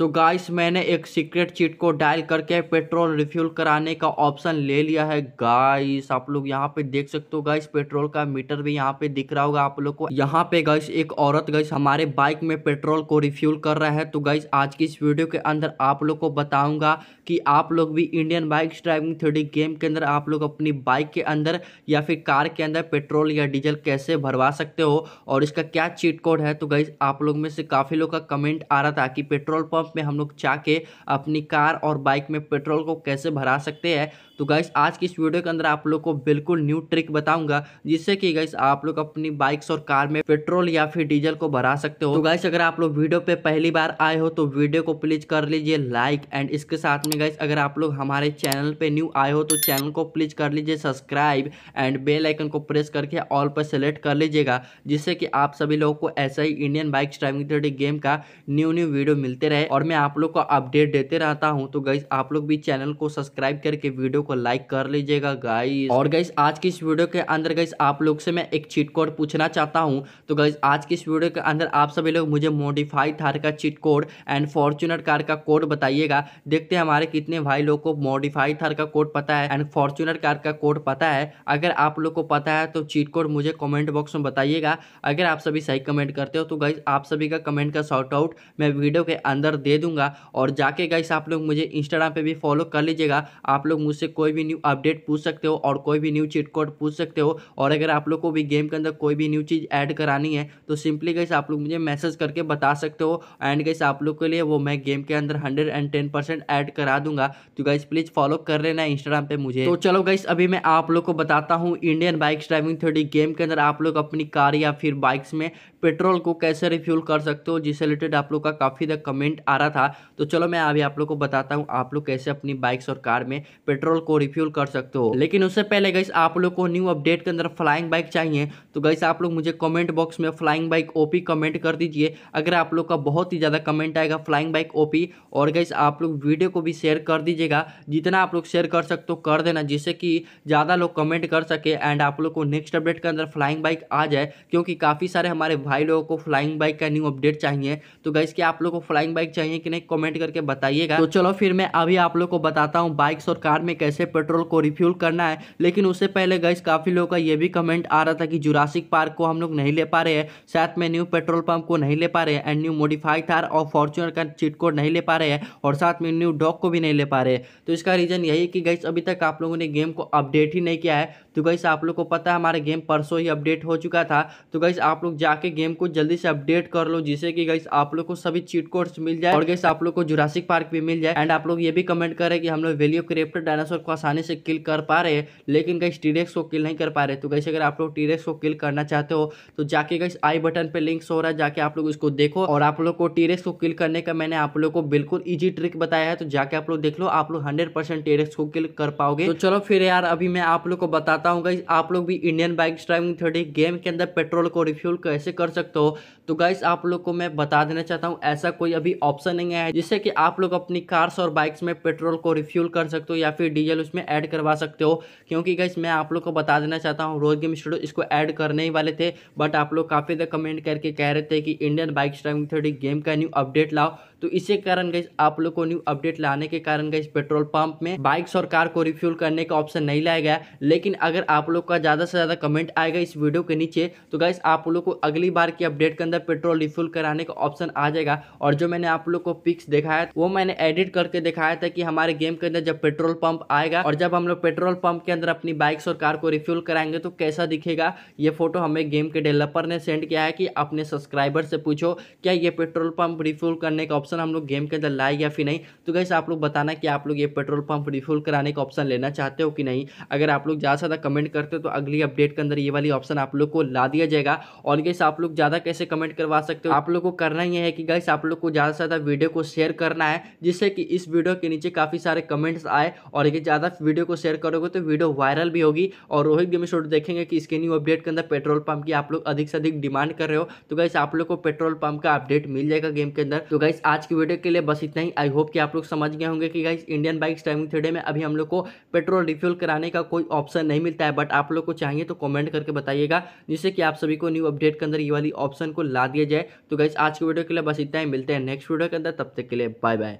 सो guys मैंने एक secret cheat को डायल करके पेट्रोल रिफ्यूल कराने का ऑप्शन ले लिया है गाइस। आप लोग यहाँ पे देख सकते हो गाइस, पेट्रोल का मीटर भी यहाँ पे दिख रहा होगा आप लोग को। यहाँ पे गाइस एक औरत गाइस हमारे बाइक में पेट्रोल को रिफ्यूल कर रहा है। तो गाइस आज की इस वीडियो के अंदर आप लोग को बताऊंगा कि आप लोग भी Indian bikes driving 3D game के अंदर आप लोग अपनी बाइक के अंदर या फिर कार के अंदर पेट्रोल या डीजल कैसे भरवा सकते हो और इसका क्या चीट कोड है। तो गाइस आप लोग में से काफी लोग का कमेंट आ रहा था कि पेट्रोल पंप में हम लोग जाके अपनी कार और बाइक में पेट्रोल को कैसे भरा सकते हैं। तो गाइस आज की इस वीडियो के अंदर आप लोग को बिल्कुल न्यू ट्रिक बताऊंगा जिससे कि गाइस आप लोग अपनी बाइक्स और कार में पेट्रोल या फिर डीजल को भरा सकते हो। तो गाइस अगर आप लोग वीडियो पे पहली बार आए हो तो वीडियो को प्लीज कर लीजिए लाइक, एंड इसके साथ में गाइस अगर आप लोग हमारे चैनल पे न्यू आए हो तो चैनल को प्लीज कर लीजिए सब्सक्राइब, एंड बेल आइकन को प्रेस करके ऑल पर सेलेक्ट कर लीजिएगा जिससे कि आप सभी लोगों को ऐसा ही Indian bikes driving 3D game का न्यू न्यू वीडियो मिलते रहे और मैं आप लोग को अपडेट देते रहता हूँ। तो गाइस आप लोग भी चैनल को सब्सक्राइब करके वीडियो को लाइक कर लीजिएगा गाइस। और गाइस आज की इस वीडियो के अंदर गाइस आप लोग से मैं एक चीट कोड पूछना चाहता हूँ। तो गाइस आज की इस वीडियो के अंदर आप सभी लोग मुझे मॉडिफाइड थार का cheat code and Fortuner car का कोड बताइएगा। देखते हैं हमारे कितने भाई लोग को मॉडिफाइड थार का कोड पता है एंड फॉर्च्यूनर कार का कोड पता है। अगर आप लोग को पता है तो चीट कोड मुझे कमेंट बॉक्स में बताइएगा। अगर आप सभी सही कमेंट करते हो तो गाइस आप सभी का कमेंट का शॉर्ट आउट मैं वीडियो के अंदर दे दूंगा। और जाके गाइस आप लोग मुझे इंस्टाग्राम पे भी फॉलो कर लीजिएगा। आप लोग मुझसे कोई भी न्यू अपडेट पूछ सकते हो और कोई भी न्यू चीट कोड पूछ सकते हो। और अगर आप लोग को भी गेम के अंदर कोई भी न्यू चीज़ ऐड करानी है तो सिंपली गाइस आप लोग मुझे मैसेज करके बता सकते हो, एंड गाइस आप लोग के लिए वो मैं गेम के अंदर 110% ऐड करा दूंगा। तो गाइस प्लीज़ फॉलो कर लेना इंस्टाग्राम पे मुझे। तो चलो गाइस अभी मैं आप लोग को बताता हूँ Indian bikes driving 3D game के अंदर आप लोग अपनी कार या फिर बाइक्स में पेट्रोल को कैसे रिफ्यूल कर सकते हो, जिससे रिलेटेड आप लोग का काफ़ी ज़्यादा कमेंट आ रहा था। तो चलो मैं अभी आप लोग को बताता हूँ आप लोग कैसे अपनी बाइक्स और कार में पेट्रोल को रिफ्यूल कर सकते हो। लेकिन उससे पहले गाइस आप लोग को न्यू अपडेट के अंदर फ्लाइंग बाइक चाहिए तो गाइस आप लोग मुझे कमेंट बॉक्स में फ्लाइंग बाइक ओपी कमेंट कर दीजिए। अगर आप लोग का बहुत ही ज़्यादा कमेंट आएगा फ्लाइंग बाइक ओपी। और गाइस आप लोग वीडियो को भी शेयर कर दीजिएगा, जितना आप लोग शेयर कर सकते हो कर देना जिससे कि ज़्यादा लोग कमेंट कर सके एंड आप लोग को नेक्स्ट अपडेट के अंदर फ्लाइंग बाइक आ जाए, क्योंकि काफ़ी सारे हमारे भाई लोगों को फ्लाइंग बाइक का न्यू अपडेट चाहिए। तो गाइस क्या आप लोग को फ्लाइंग बाइक चाहिए कि नहीं कमेंट करके बताइएगा। तो चलो फिर मैं अभी आप लोग को बताता हूँ बाइक्स और कार में कैसे पेट्रोल को रिफ्यूल करना है। लेकिन उससे पहले गाइस काफ़ी लोगों का ये भी कमेंट आ रहा था कि जुरासिक पार्क को हम लोग नहीं ले पा रहे हैं, साथ में न्यू पेट्रोल पंप को नहीं ले पा रहे हैं, एंड न्यू मॉडिफाइड थार और फॉर्च्यूनर का चीट कोड नहीं ले पा रहे हैं, और साथ में न्यू डॉग को भी नहीं ले पा रहे हैं। तो इसका रीज़न यही है कि गाइस अभी तक आप लोगों ने गेम को अपडेट ही नहीं किया है। तो गाइस आप लोग को पता है हमारा गेम परसों ही अपडेट हो चुका था। तो गाइस आप लोग जाके गेम को जल्दी से अपडेट कर लो जिससे कि गाइस आप लोग को सभी चीट कोड्स मिल जाए और गाइस आप लोग को जुरासिक पार्क भी मिल जाए। एंड आप लोग ये भी कमेंट कर रहे हैं कि हम लोग वेलियोकिराप्टर डायनासोर को आसानी से किल कर पा रहे हैं लेकिन गाइस टी-रेक्स को किल नहीं कर पा रहे। तो गाइस अगर आप लोग टी-रेक्स को किल करना चाहते हो तो जाके गाइस आई बटन पे लिंक्स हो रहा है, जाके आप लोग इसको देखो और आप लोग को टी-रेक्स को किल करने का मैंने आप लोग को बिल्कुल ईजी ट्रिक बताया है। तो जाके आप लोग देख लो, आप लोग 100% टी-रेक्स को किल कर पाओगे। तो चलो फिर यार अभी मैं आप लोग को बताता गाइस आप लोग भी Indian bikes driving 3D game के अंदर पेट्रोल को रिफ्यूल कैसे कर सकते हो। तो गाइस आप लोग को मैं बता देना चाहता हूं ऐसा कोई अभी ऑप्शन नहीं है जिससे कि आप लोग अपनी कार्स और बाइक्स में पेट्रोल को रिफ्यूल कर सकते हो या फिर डीजल उसमें ऐड करवा सकते हो, क्योंकि गाइस मैं आप लोग को बता देना चाहता हूं रोहित गेम स्टूडियो इसको ऐड करने ही वाले थे, बट आप लोग काफ़ी ज़्यादा कमेंट करके कह रहे थे कि Indian bikes driving 3D game का न्यू अपडेट लाओ। तो इसी कारण गाइस आप लोग को न्यू अपडेट लाने के कारण गाइस पेट्रोल पंप में बाइक्स और कार को रिफ्यूल करने का ऑप्शन नहीं लाया गया। लेकिन अगर आप लोग का ज़्यादा से ज़्यादा कमेंट आएगा इस वीडियो के नीचे तो गाइस आप लोग को अगली बार की अपडेट के अंदर पेट्रोल रिफ्यूल कराने का ऑप्शन आ जाएगा। और जो मैंने आप लोग को पिक्स दिखाया वो मैंने एडिट करके दिखाया था कि हमारे गेम के अंदर जब पेट्रोल पंप आएगा और जब हम लोग पेट्रोल पंप के अंदर अपनी बाइक्स और कार को रिफ्यूल कराएंगे तो कैसा दिखेगा। ये फोटो हमें गेम के डेवलपर ने सेंड किया है कि अपने सब्सक्राइबर से पूछो क्या ये पेट्रोल पंप रिफ्यूल करने का ऑप्शन हम लोग गेम के अंदर लाए या फिर नहीं। तो गाइस आप लोग बताना कि आप लोग ये पेट्रोल पंप रिफ्यूल कराने का ऑप्शन लेना चाहते हो कि नहीं। अगर आप लोग ज़्यादा से ज़्यादा कमेंट करते हो तो अगली अपडेट के अंदर ये वाली ऑप्शन आप लोग को ला दिया जाएगा। और गाइस आप लोग ज़्यादा कैसे कमेंट करवा सकते हो, आप लोग को करना ही है कि गाइस आप लोग को ज़्यादा से ज़्यादा वीडियो को शेयर करना है जिससे कि इस वीडियो के नीचे काफ़ी सारे कमेंट्स आए। और ये ज़्यादा वीडियो को शेयर करोगे तो वीडियो वायरल भी होगी और रोहित गेमर्स देखेंगे कि इसके न्यू अपडेट के अंदर पेट्रोल पंप की आप लोग अधिक से अधिक डिमांड कर रहे हो। तो गाइस आप लोग को पेट्रोल पंप का अपडेट मिल जाएगा गेम के अंदर। तो गाइस आज की वीडियो के लिए बस इतना ही। आई होप कि आप लोग समझ गए होंगे कि guys Indian bikes driving 3D में अभी हम लोग को पेट्रोल रिफ्यूल कराने का कोई ऑप्शन नहीं मिलता है, बट आप लोग को चाहिए तो कमेंट करके बताइएगा जिससे कि आप सभी को न्यू अपडेट के अंदर ये वाली ऑप्शन को ला दिया जाए। तो गाइस आज के वीडियो के लिए बस इतना ही, मिलते हैं नेक्स्ट वीडियो के अंदर, तब तक के लिए बाय बाय।